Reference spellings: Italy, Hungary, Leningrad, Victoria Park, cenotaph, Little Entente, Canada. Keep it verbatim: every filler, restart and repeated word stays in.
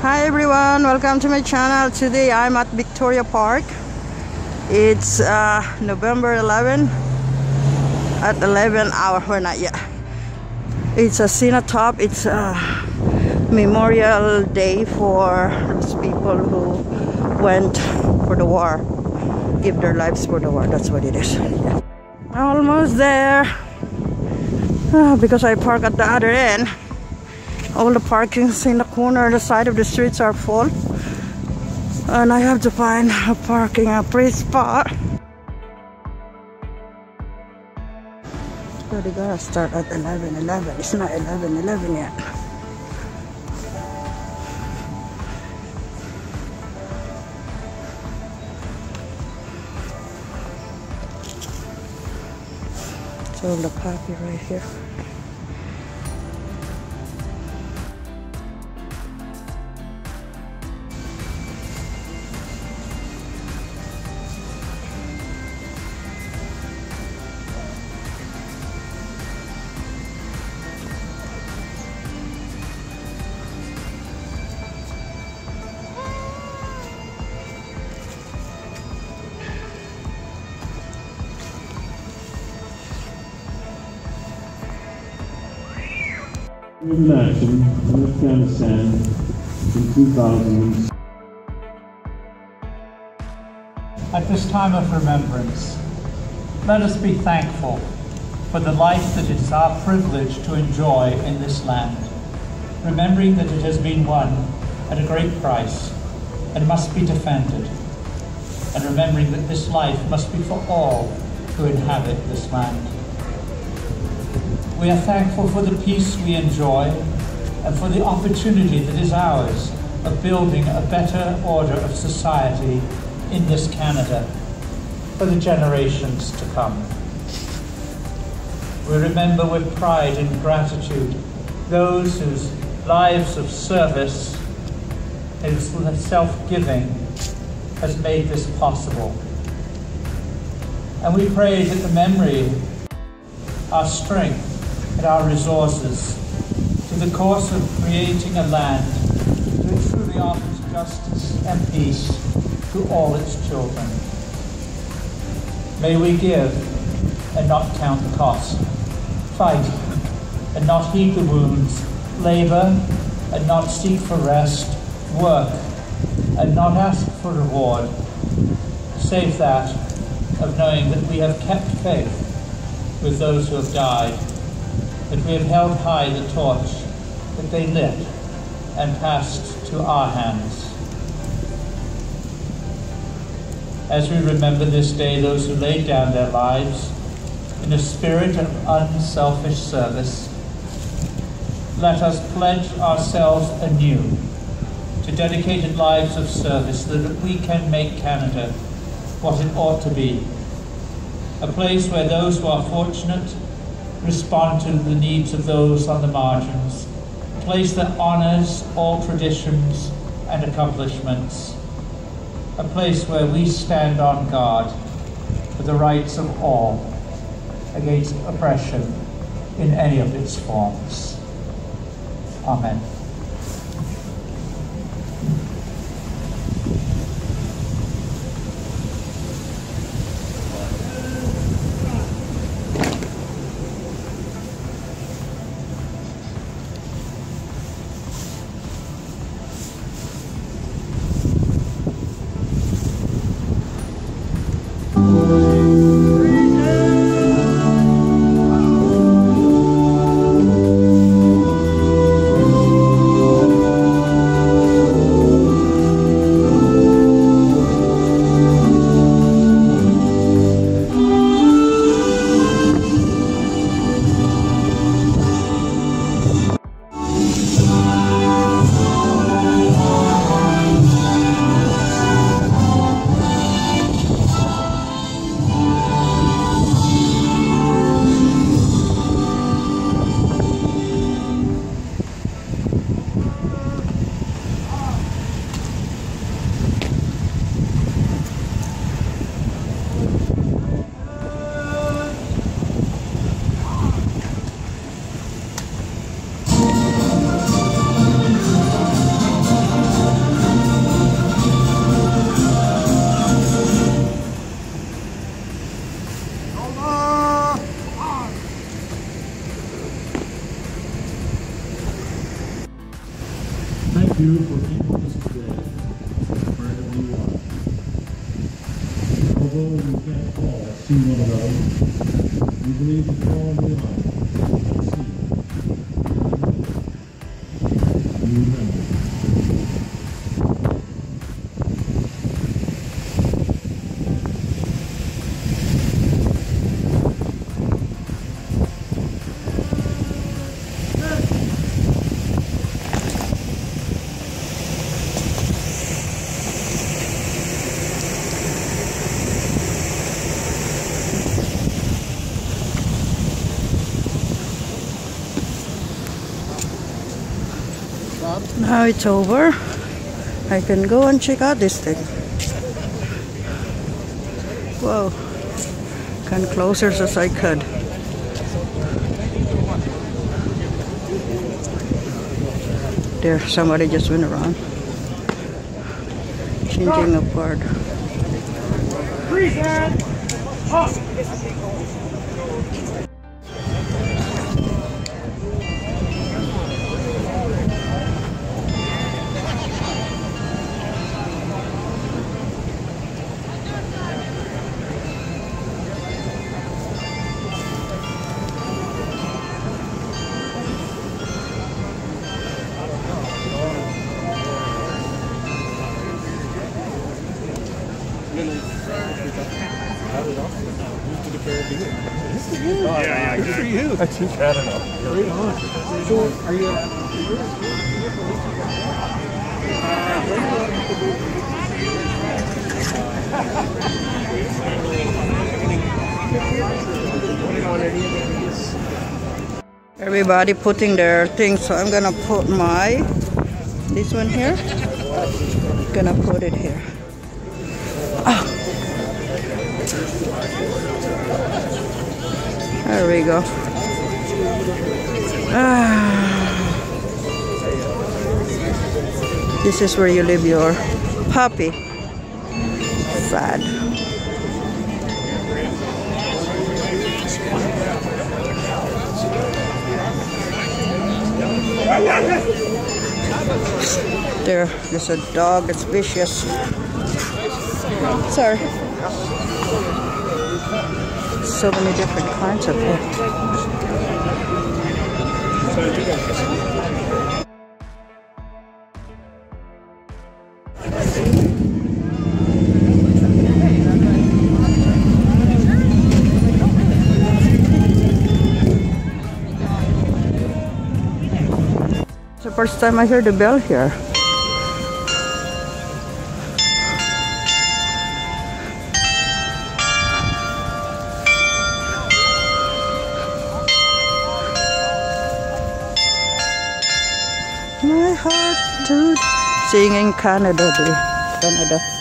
Hi everyone, welcome to my channel. Today I'm at Victoria Park. It's uh, November eleventh at eleven hour, we're not yet. It's a cenotaph, it's a memorial day for those people who went for the war, give their lives for the war, that's what it is. Yeah. Almost there. Oh, because I park at the other end. All the parkings in the corner, the side of the streets are full, and I have to find a parking, a free spot. So they gotta start at eleven eleven. It's not eleven eleven yet. It's all the copy right here. In action in Afghanistan in two thousand. At this time of remembrance, let us be thankful for the life that it is our privilege to enjoy in this land, remembering that it has been won at a great price and must be defended, and remembering that this life must be for all who inhabit this land. We are thankful for the peace we enjoy and for the opportunity that is ours of building a better order of society in this Canada for the generations to come. We remember with pride and gratitude those whose lives of service and self-giving has made this possible. And we pray that the memory, our strength, and our resources to the course of creating a land that truly offers justice and peace to all its children. May we give and not count the cost, fight and not heed the wounds, labor and not seek for rest, work and not ask for reward, save that of knowing that we have kept faith with those who have died, that we have held high the torch that they lit and passed to our hands. As we remember this day those who laid down their lives in a spirit of unselfish service, let us pledge ourselves anew to dedicated lives of service so that we can make Canada what it ought to be, a place where those who are fortunate respond to the needs of those on the margins, a place that honors all traditions and accomplishments, a place where we stand on guard for the rights of all against oppression in any of its forms. Amen. beautiful people just today, wherever you are. Although we can't all see one another, we believe that far and beyond we can see. We remember. Now it's over. I can go and check out this thing. Whoa. Come closer as I could. There, somebody just went around. Changing a part. I think I don't know. Right on. So, are you? Everybody putting their things, so I'm gonna put my this one here. I'm gonna put it here. Oh. There we go. Ah, this is where you leave your puppy. Sad. There, there's a dog that's vicious. Sorry. So many different kinds of it. It's the first time I heard the bell here. My heart to singing Canada Day, Canada.